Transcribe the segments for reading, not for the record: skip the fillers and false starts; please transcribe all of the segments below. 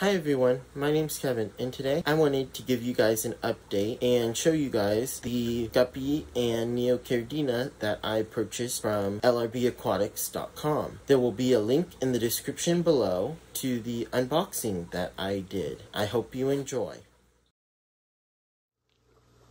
Hi everyone, my name's Kevin, and today I wanted to give you guys an update and show you guys the guppy and neocaridina that I purchased from lrbaquatics.com. There will be a link in the description below to the unboxing that I did. I hope you enjoy.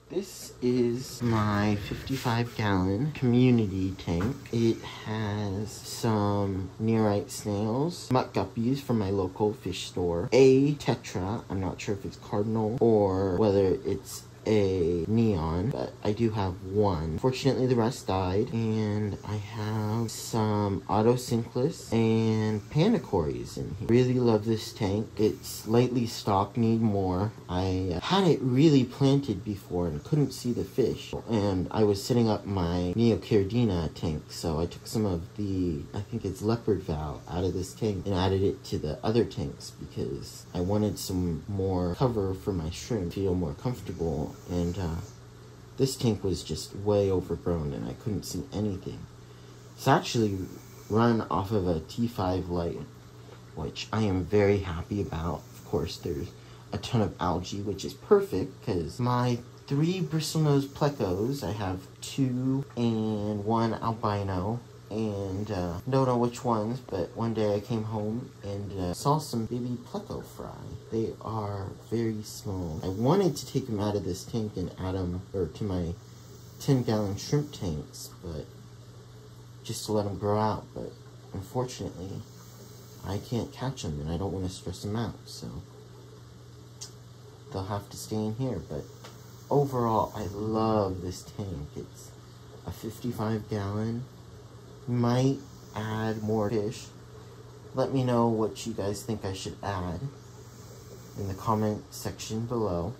This is my 55-gallon community tank. It has some nerite snails, muck guppies from my local fish store, a tetra, I'm not sure if it's cardinal or whether it's a neon, but I do have one. Fortunately, the rest died, and I have some autosynclus and panacoris in here. Really love this tank. It's lightly stocked, need more. I had it really planted before and couldn't see the fish, and I was setting up my neocaridina tank, so I took some of the, I think it's leopard valve, out of this tank and added it to the other tanks because I wanted some more cover for my shrimp, feel more comfortable. And this tank was just way overgrown and I couldn't see anything. It's actually run off of a T5 light, which I am very happy about. Of course, there's a ton of algae, which is perfect because my three bristlenose plecos, I have two and one albino, and don't know which ones, but one day I came home and saw some baby pleco fry. They are very small. I wanted to take them out of this tank and add them to my 10-gallon shrimp tanks, but just to let them grow out, but unfortunately I can't catch them and I don't want to stress them out, so they'll have to stay in here. But overall, I love this tank. It's a 55-gallon. Might add more fish. Let me know what you guys think I should add in the comment section below.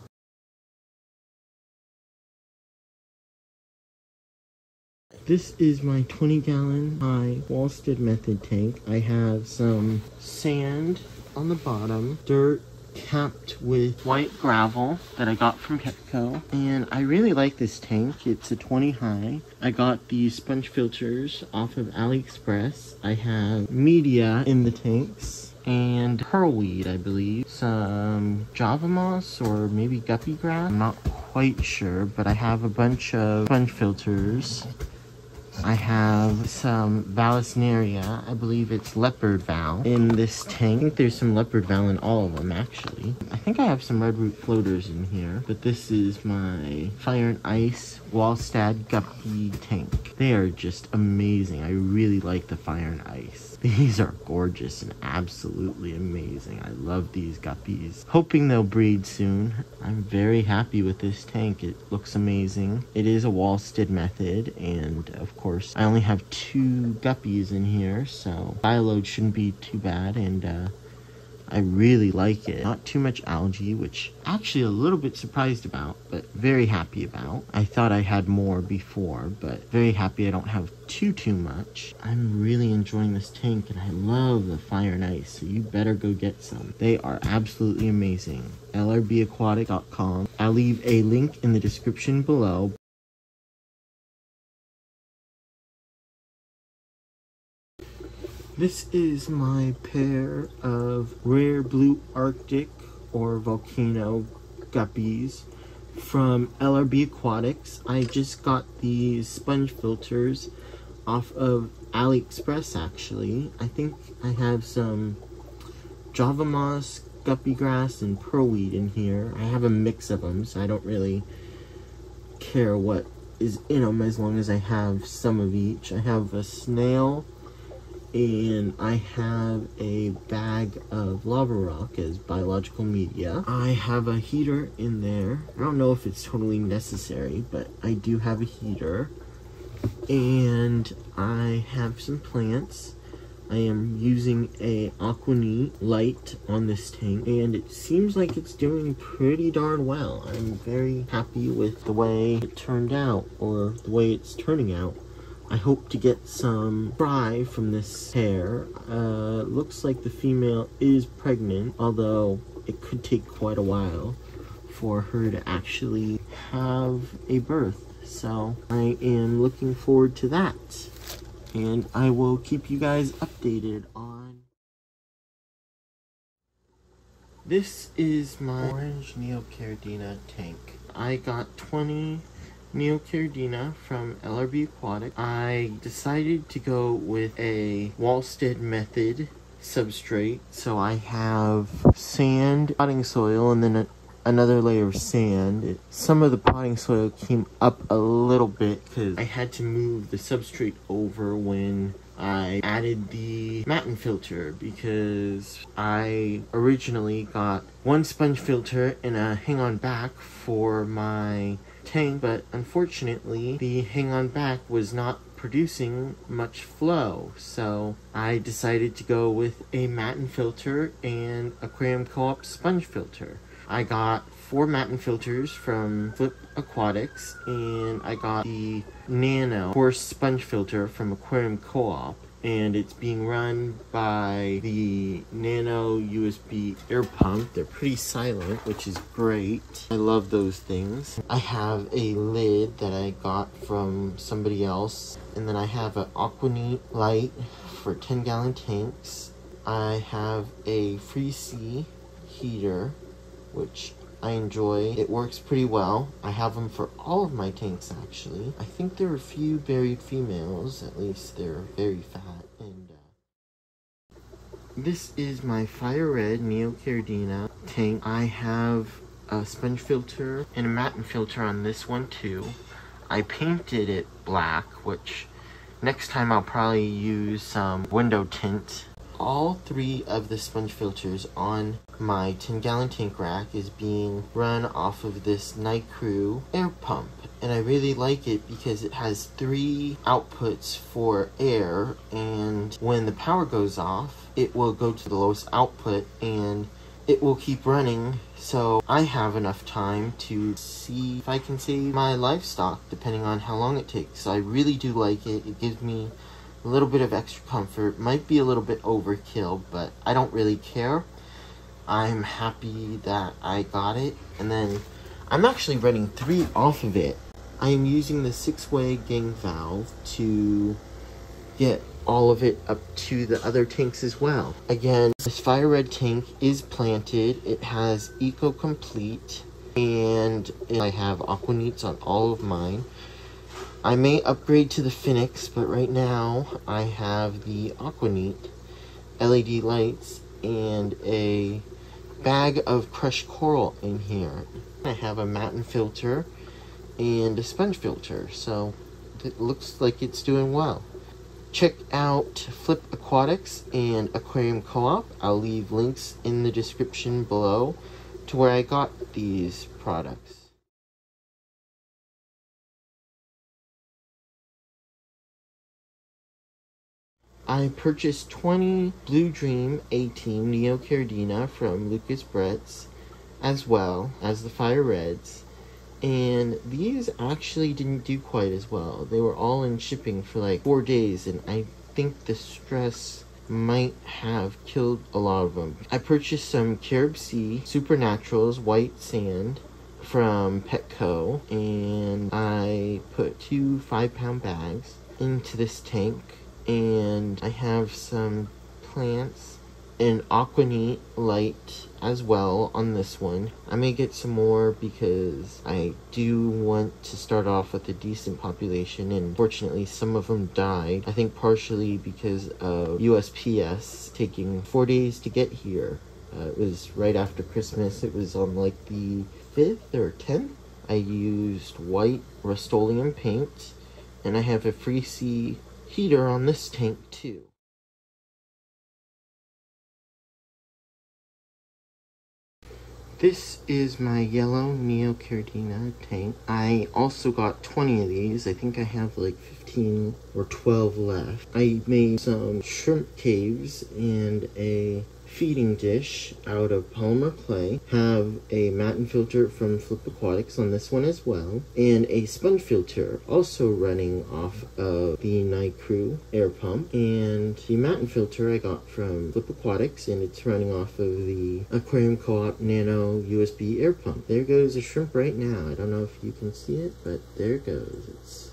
This is my 20-gallon, my walstad method tank. I have some sand on the bottom, dirt capped with white gravel that I got from Petco, and I really like this tank. It's a 20 high. I got these sponge filters off of AliExpress. I have media in the tanks and pearlweed, I believe, some java moss or maybe guppy grass, I'm not quite sure, but I have a bunch of sponge filters. I have some vallisneria, I believe it's leopard val, in this tank. I think there's some leopard val in all of them, actually. I think I have some red root floaters in here, but this is my fire and ice walstad guppy tank. They are just amazing. I really like the fire and ice. These are gorgeous and absolutely amazing. I love these guppies. Hoping they'll breed soon. I'm very happy with this tank. It looks amazing. It is a walstad method, and of course, I only have two guppies in here, so bioload shouldn't be too bad, and I really like it. Not too much algae, which actually a little bit surprised about, but very happy about. I thought I had more before, but very happy I don't have too much. I'm really enjoying this tank, and I love the fire and ice, so you better go get some. They are absolutely amazing. lrbaquatics.com. I'll leave a link in the description below. This is my pair of rare blue arctic or volcano guppies from LRB Aquatics. I just got these sponge filters off of AliExpress, actually. I think I have some java moss, guppy grass, and pearlweed in here. I have a mix of them, so I don't really care what is in them as long as I have some of each. I have a snail, and I have a bag of lava rock as biological media. I have a heater in there. I don't know if it's totally necessary, but I do have a heater. And I have some plants. I am using a aquanite light on this tank, and it seems like it's doing pretty darn well. I'm very happy with the way it turned out, or the way it's turning out. I hope to get some fry from this pair. Looks like the female is pregnant, although it could take quite a while for her to actually have a birth. So I am looking forward to that, and I will keep you guys updated on This is my orange neocaridina tank. I got 20 neocaridina from LRB Aquatic. I decided to go with a Walstad method substrate. So I have sand, potting soil, and then another layer of sand. Some of the potting soil came up a little bit because I had to move the substrate over when I added the matten filter, because I originally got one sponge filter and a hang on back for my tank, but unfortunately the hang on back was not producing much flow, so I decided to go with a matten filter and aquarium co-op sponge filter. I got 4 matten filters from Flip Aquatics, and I got the Nano coarse sponge filter from Aquarium Co-op, and it's being run by the Nano USB air pump. They're pretty silent, which is great. I love those things. I have a lid that I got from somebody else, and then I have an aquanite light for 10-gallon tanks. I have a Freesea heater, which I enjoy. It works pretty well. I have them for all of my tanks, actually. I think there are a few buried females, at least they're very fat. And this is my fire red neocaridina tank. I have a sponge filter and a matten filter on this one too. I painted it black, which next time I'll probably use some window tint. All 3 of the sponge filters on my 10-gallon tank rack is being run off of this nicrew air pump, and I really like it because it has 3 outputs for air, and when the power goes off it will go to the lowest output and it will keep running, so I have enough time to see if I can save my livestock depending on how long it takes. So I really do like it. It gives me a little bit of extra comfort. Might be a little bit overkill, but I don't really care. I'm happy that I got it, and then I'm actually running 3 off of it. I am using the 6-way gang valve to get all of it up to the other tanks as well. Again, this fire red tank is planted. It has Eco Complete, and I have aquanites on all of mine. I may upgrade to the Phoenix, but right now I have the aquanite LED lights and a bag of crushed coral in here. I have a matten filter and a sponge filter, so it looks like it's doing well. Check out Flip Aquatics and Aquarium Co-op. I'll leave links in the description below to where I got these products. I purchased 20 Blue Dream A-Team neocaridina from Lucas Bretz, as well as the Fire Reds, and these actually didn't do quite as well. They were all in shipping for like 4 days, and I think the stress might have killed a lot of them. I purchased some Caribsea Supernaturals white sand from Petco, and I put 2 5-pound bags into this tank. And I have some plants and aquanite light as well on this one. I may get some more because I do want to start off with a decent population, and fortunately some of them died. I think partially because of USPS taking 4 days to get here. It was right after Christmas. It was on like the 5th or 10th. I used white rust-oleum paint, and I have a Freesea heater on this tank too. This is my yellow neocaridina tank. I also got 20 of these. I think I have like 15 or 12 left. I made some shrimp caves and a feeding dish out of polymer clay. Have a matten filter from Flip Aquatics on this one as well, and a sponge filter also running off of the nicrew air pump, and the matten filter I got from Flip Aquatics, and it's running off of the Aquarium Co-op Nano USB air pump. There goes a shrimp right now. I don't know if you can see it, but there it goes.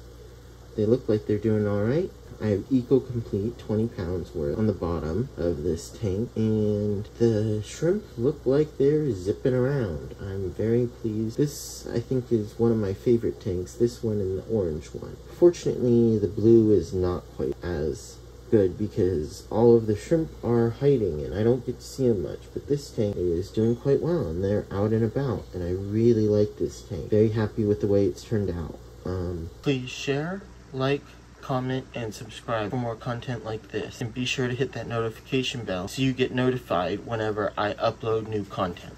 They look like they're doing all right. I have Eco Complete 20 pounds worth on the bottom of this tank, and the shrimp look like they're zipping around. I'm very pleased. This, I think, is one of my favorite tanks, this one and the orange one. Fortunately, the blue is not quite as good because all of the shrimp are hiding and I don't get to see them much, but this tank is doing quite well and they're out and about, and I really like this tank. Very happy with the way it's turned out. Please share, like, comment, and subscribe for more content like this, and be sure to hit that notification bell so you get notified whenever I upload new content.